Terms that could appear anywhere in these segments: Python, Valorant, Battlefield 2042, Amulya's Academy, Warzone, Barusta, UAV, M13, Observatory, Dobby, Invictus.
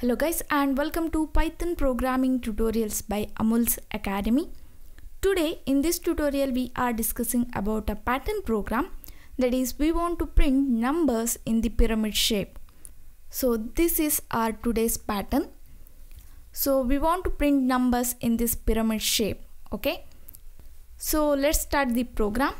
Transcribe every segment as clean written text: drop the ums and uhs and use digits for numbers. Hello guys, and welcome to Python programming tutorials by Amulya's Academy. Today in this tutorial we are discussing about a pattern program, that is, we want to print numbers in the pyramid shape. So this is our today's pattern. So we want to print numbers in this pyramid shape. Okay, so let's start the program.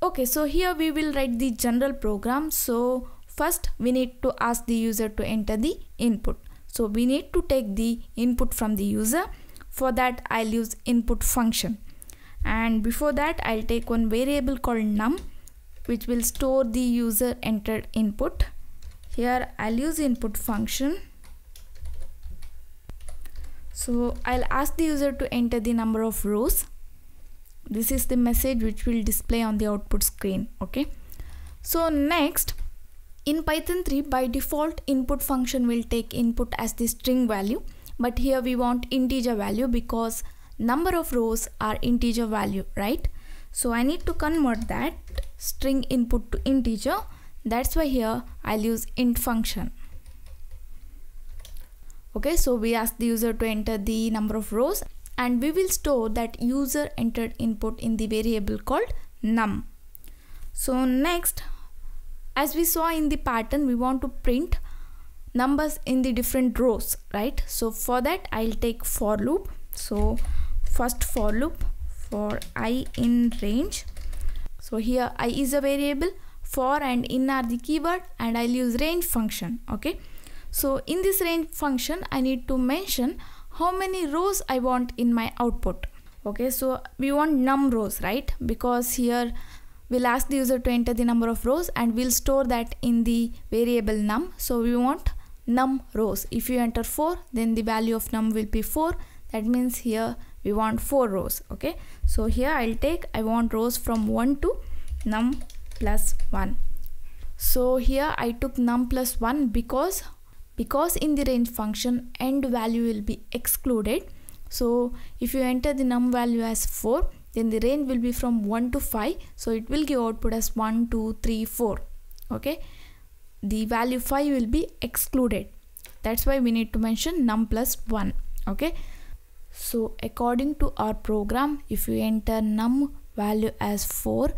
Okay, so here we will write the general program. So first we need to ask the user to enter the input. So we need to take the input from the user. For that I'll use input function, and before that I'll take one variable called num, which will store the user entered input. Here I'll use input function. So I'll ask the user to enter the number of rows. This is the message which will display on the output screen. Okay, so next, in Python 3 by default input function will take input as the string value, but here we want integer value because number of rows are integer value, right? So I need to convert that string input to integer. That's why here I'll use int function. Okay, so we ask the user to enter the number of rows, and we will store that user entered input in the variable called num. So next, as we saw in the pattern, we want to print numbers in the different rows, right? So for that I'll take for loop. So first for loop for I in range. So here I is a variable, for and in are the keyword, and I'll use range function. Okay, so in this range function I need to mention how many rows I want in my output. Okay, so we want num rows, right? Because here we'll ask the user to enter the number of rows and we'll store that in the variable num. So we want num rows. If you enter 4, then the value of num will be 4. That means here we want 4 rows. Okay, so here I'll take, I want rows from 1 to num plus 1. So here I took num plus 1 because in the range function end value will be excluded. So if you enter the num value as 4, then the range will be from 1 to 5. So it will give output as 1, 2, 3, 4. Okay, the value 5 will be excluded. That's why we need to mention num plus 1. Okay, so according to our program, if you enter num value as 4,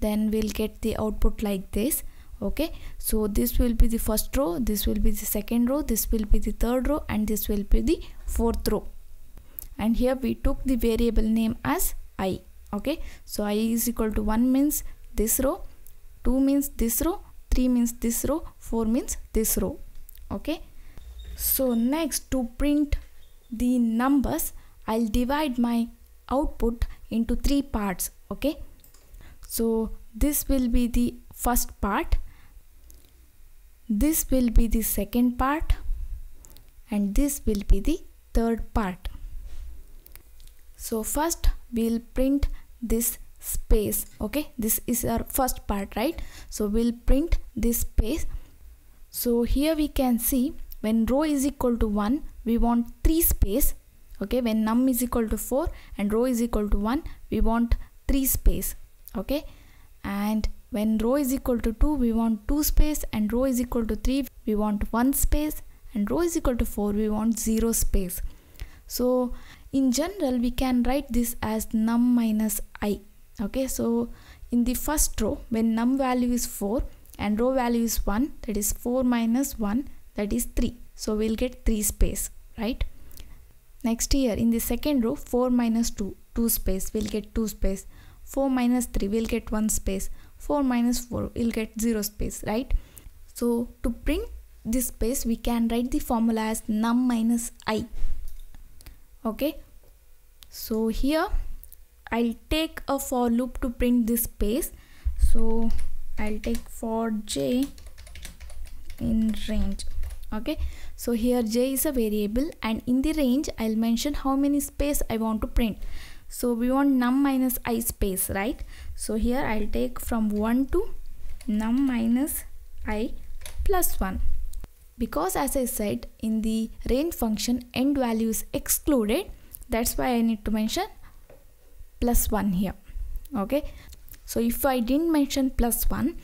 then we'll get the output like this. Okay, so this will be the first row, this will be the second row, this will be the third row, and this will be the fourth row. And here we took the variable name as I. Okay, so I is equal to 1 means this row, 2 means this row, 3 means this row, 4 means this row. Okay, so next, to print the numbers, I'll divide my output into 3 parts. Okay, so this will be the first part, this will be the second part, and this will be the third part. So first we'll print this space. Okay, this is our first part, right? So we'll print this space. So here we can see, when row is equal to 1, we want 3 space. Okay, when num is equal to 4 and row is equal to 1, we want 3 space. Okay, and when row is equal to 2, we want 2 space, and row is equal to 3, we want 1 space, and row is equal to 4, we want 0 space. So in general we can write this as num minus I. Okay, so in the first row, when num value is 4 and row value is 1, that is 4 minus 1, that is 3. So we'll get 3 space, right? Next, here in the second row, 4 minus 2, 2 space, we'll get 2 space. 4 minus 3, we'll get 1 space. 4 minus 4, we'll get 0 space, right? So to print this space, we can write the formula as num minus I. Okay, so here I'll take a for loop to print this space. So I'll take for j in range. Okay, so here j is a variable, and in the range I'll mention how many space I want to print. So we want num minus I space, right? So here I'll take from 1 to num minus I plus 1, because as I said, in the range function end value is excluded. That's why I need to mention plus 1 here. Okay, so if I didn't mention plus 1,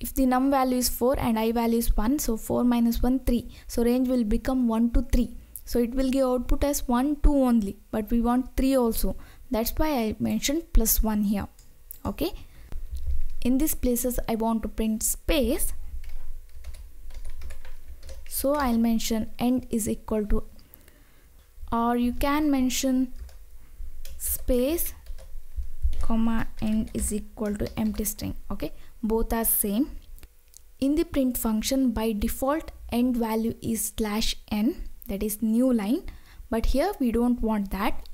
If the num value is 4 and I value is 1, so 4 minus 1, 3. So range will become 1 to 3. So it will give output as 1, 2 only, but we want 3 also. That's why I mentioned plus 1 here. Okay. In these places I want to print space. So I'll mention end is equal to, or you can mention space comma end is equal to empty string. Okay, both are same. In the print function, by default end value is \n, that is new line, but here we don't want that.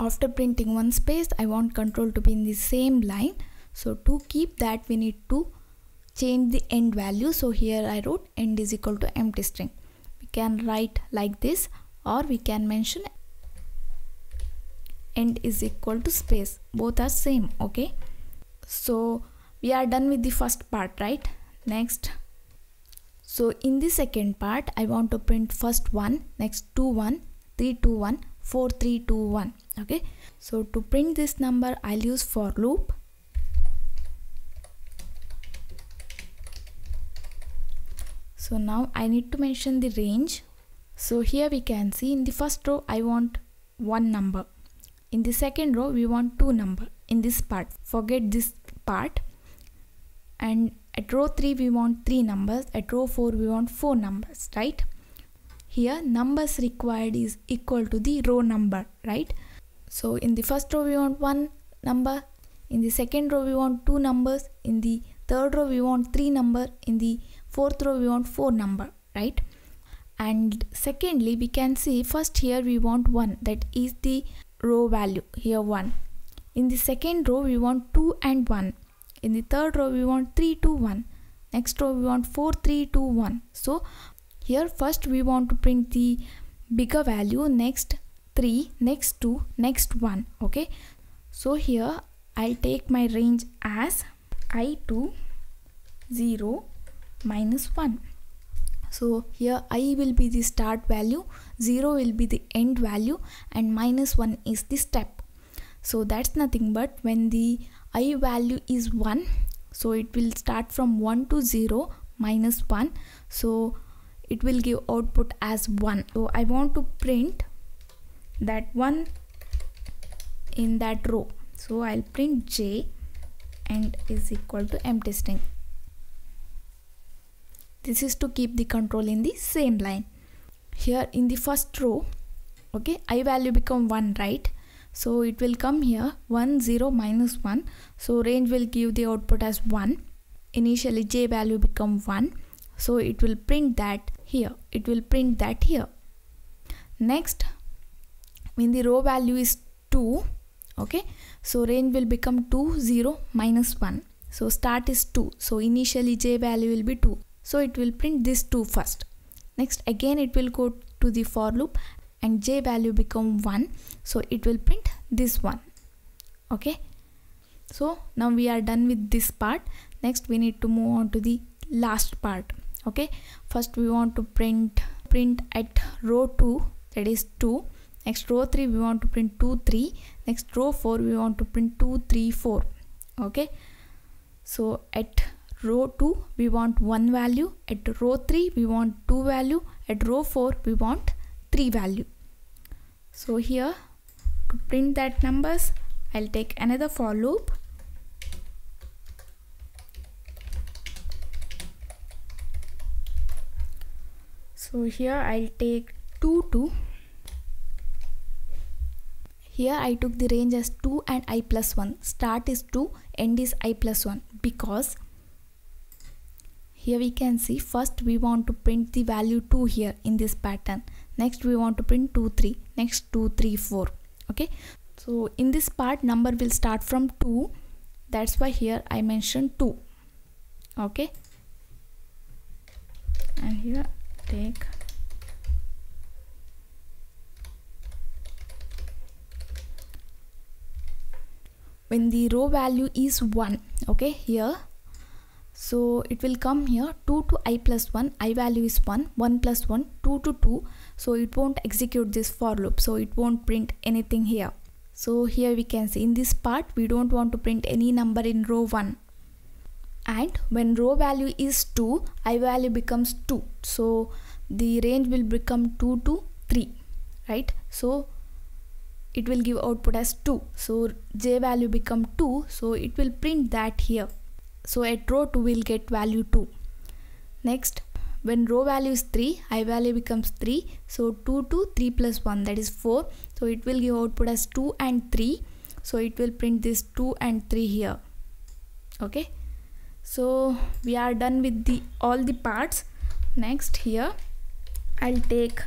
After printing one space, I want control to be in the same line. So to keep that, we need to change the end value. So here I wrote end is equal to empty string. We can write like this, or we can mention end is equal to space. Both are same. Okay, so we are done with the first part, right? Next, so in the second part I want to print first 1, next 2 1, 3 2 1, 4 3 2 1. Okay, so to print this number I'll use for loop. So now I need to mention the range. So here we can see in the first row I want one number. In the second row we want two number. In this part, forget this part. And at row 3 we want 3 numbers. At row 4 we want 4 numbers, right? Here numbers required is equal to the row number, right? So in the first row we want one number. In the second row we want two numbers. In the third row we want 3 number. In the fourth row we want 4 number, right? And secondly, we can see first here we want 1, that is the row value, here 1. In the second row we want 2 and 1. In the third row we want 3 2 1. Next row we want 4 3 2 1. So here first we want to print the bigger value, next 3, next 2, next 1. Okay, so here I'll take my range as I2 0 minus 1. So here I will be the start value, 0 will be the end value, and minus 1 is the step. So that's nothing but when the I value is 1, so it will start from 1 to 0 minus 1. So it will give output as 1. So I want to print that 1 in that row. So I'll print j and is equal to empty string. This is to keep the control in the same line. Here in the first row, okay, I value become 1, right? So it will come here 1 0 minus 1. So range will give the output as 1. Initially j value become 1. So it will print that here. It will print that here. Next, when the row value is 2, okay, so range will become 2 0 minus 1. So start is 2. So initially j value will be 2. So it will print this 2 first. Next again it will go to the for loop and j value become 1. So it will print this 1. Okay. So now we are done with this part. Next we need to move on to the last part. Okay. First we want to print at row 2, that is 2. Next row 3 we want to print 2 3. Next row 4 we want to print 2 3 4. Okay. So at row 2 we want 1 value, at row 3 we want 2 value, at row 4 we want 3 value. So here to print that numbers I'll take another for loop. So here I'll take 2 2. Here I took the range as 2 and I plus 1. Start is 2, end is I plus 1, because here we can see first we want to print the value 2 here in this pattern. Next we want to print 2 3, next 2 3 4. Okay, so in this part number will start from 2. That's why here I mentioned 2. Okay, and here take 2. When the row value is 1, okay, here, so it will come here 2 to I plus 1, I value is 1, 1 plus 1, 2 to 2. So it won't execute this for loop, so it won't print anything here. So here we can see in this part we don't want to print any number in row 1. and when row value is 2, I value becomes 2, so the range will become 2 to 3, right? So it will give output as 2, so j value become 2, so it will print that here. So at row 2 we'll get value 2. Next, when row value is 3, I value becomes 3, so 2 to 3 plus 1, that is 4, so it will give output as 2 and 3, so it will print this 2 and 3 here. Okay, so we are done with all the parts. Next, here I'll take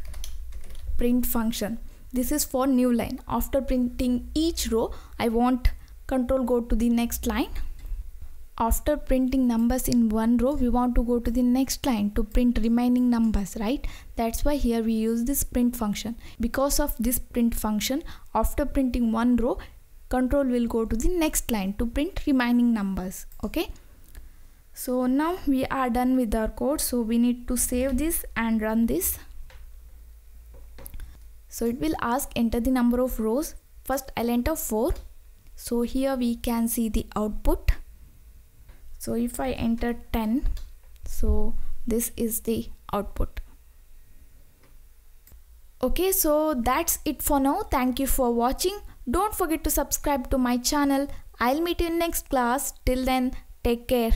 print function. This is for new line. After printing each row, I want control go to the next line. After printing numbers in one row, we want to go to the next line to print remaining numbers, right? That's why here we use this print function. Because of this print function, after printing one row, control will go to the next line to print remaining numbers. Okay, so now we are done with our code, so we need to save this and run this. So it will ask enter the number of rows. First I'll enter 4. So here we can see the output. So if I enter 10, so this is the output. Okay, so that's it for now. Thank you for watching. Don't forget to subscribe to my channel. I'll meet you in next class. Till then, take care.